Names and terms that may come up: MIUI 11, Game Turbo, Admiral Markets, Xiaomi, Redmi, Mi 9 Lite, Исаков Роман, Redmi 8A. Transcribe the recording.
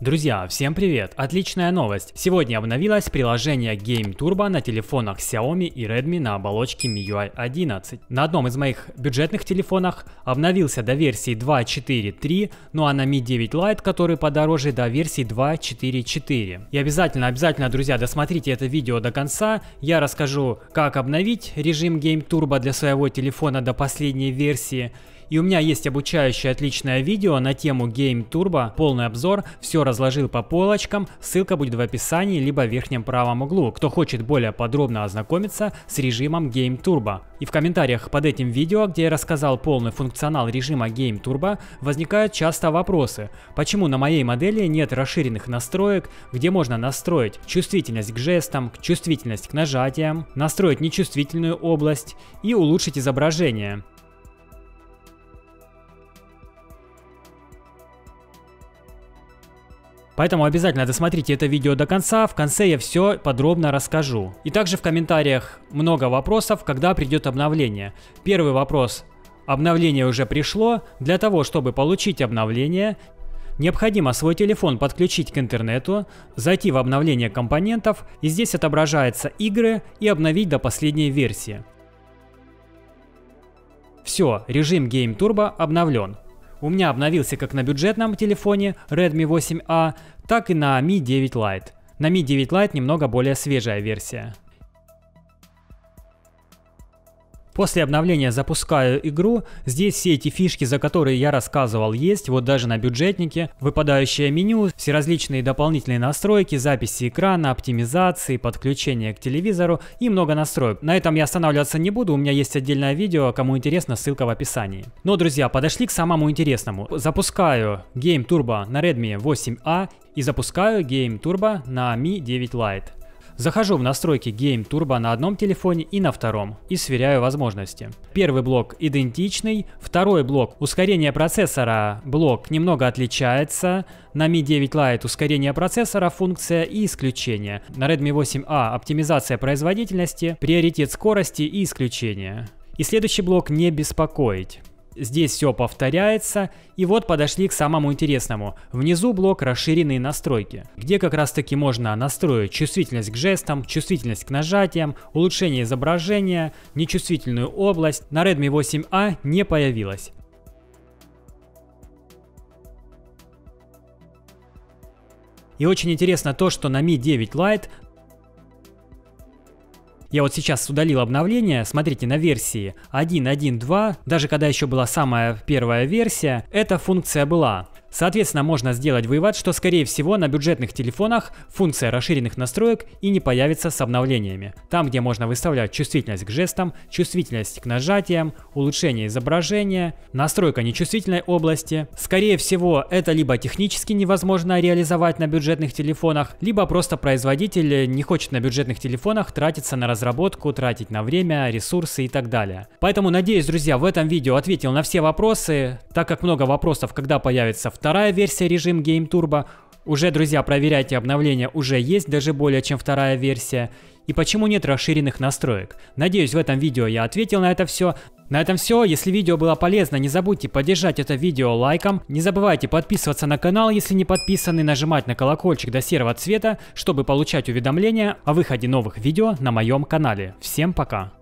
Друзья, всем привет! Отличная новость! Сегодня обновилось приложение Game Turbo на телефонах Xiaomi и Redmi на оболочке MIUI 11. На одном из моих бюджетных телефонах обновился до версии 2.4.3, ну а на Mi 9 Lite, который подороже, до версии 2.4.4. И обязательно, друзья, досмотрите это видео до конца. Я расскажу, как обновить режим Game Turbo для своего телефона до последней версии. И у меня есть обучающее отличное видео на тему Game Turbo, полный обзор, все разложил по полочкам, ссылка будет в описании либо в верхнем правом углу, кто хочет более подробно ознакомиться с режимом Game Turbo. И в комментариях под этим видео, где я рассказал полный функционал режима Game Turbo, возникают часто вопросы, почему на моей модели нет расширенных настроек, где можно настроить чувствительность к жестам, чувствительность к нажатиям, настроить нечувствительную область и улучшить изображение. Поэтому обязательно досмотрите это видео до конца, в конце я все подробно расскажу. И также в комментариях много вопросов, когда придет обновление. Первый вопрос. Обновление уже пришло. Для того, чтобы получить обновление, необходимо свой телефон подключить к интернету, зайти в обновление компонентов, и здесь отображаются игры, и обновить до последней версии. Все, режим Game Turbo обновлен. У меня обновился как на бюджетном телефоне Redmi 8A, так и на Mi 9 Lite. На Mi 9 Lite немного более свежая версия. После обновления запускаю игру. Здесь все эти фишки, за которые я рассказывал, есть. Вот даже на бюджетнике. Выпадающее меню, все различные дополнительные настройки, записи экрана, оптимизации, подключение к телевизору и много настроек. На этом я останавливаться не буду. У меня есть отдельное видео. Кому интересно, ссылка в описании. Но, друзья, подошли к самому интересному. Запускаю Game Turbo на Redmi 8A и запускаю Game Turbo на Mi 9 Lite. Захожу в настройки Game Turbo на одном телефоне и на втором и сверяю возможности. Первый блок идентичный, второй блок ускорение процессора, блок немного отличается. На Mi 9 Lite ускорение процессора, функция и исключение. На Redmi 8A оптимизация производительности, приоритет скорости и исключение. И следующий блок не беспокоить. Здесь все повторяется, и вот подошли к самому интересному. Внизу блок «Расширенные настройки», где как раз таки можно настроить чувствительность к жестам, чувствительность к нажатиям, улучшение изображения, нечувствительную область. На Redmi 8A не появилось. И очень интересно то, что на Mi 9 Lite я вот сейчас удалил обновление, смотрите, на версии 1.1.2, даже когда еще была самая первая версия, эта функция была. Соответственно, можно сделать вывод, что, скорее всего, на бюджетных телефонах функция расширенных настроек и не появится с обновлениями. Там, где можно выставлять чувствительность к жестам, чувствительность к нажатиям, улучшение изображения, настройка нечувствительной области. Скорее всего, это либо технически невозможно реализовать на бюджетных телефонах, либо просто производитель не хочет на бюджетных телефонах тратиться на разработку, тратить на время, ресурсы и так далее. Поэтому, надеюсь, друзья, в этом видео ответил на все вопросы, так как много вопросов, когда появится вторая версия режим Game Turbo. Уже, друзья, проверяйте обновления, уже есть, даже более чем вторая версия. И почему нет расширенных настроек? Надеюсь, в этом видео я ответил на это все. На этом все. Если видео было полезно, не забудьте поддержать это видео лайком. Не забывайте подписываться на канал, если не подписаны, нажимать на колокольчик до серого цвета, чтобы получать уведомления о выходе новых видео на моем канале. Всем пока!